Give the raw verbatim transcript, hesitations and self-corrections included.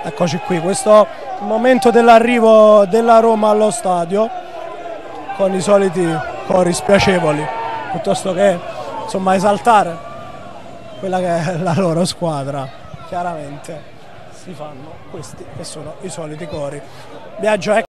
Eccoci qui, questo è il momento dell'arrivo della Roma allo stadio, con i soliti cori spiacevoli, piuttosto che insomma esaltare quella che è la loro squadra. Chiaramente si fanno questi che sono i soliti cori. Viaggio è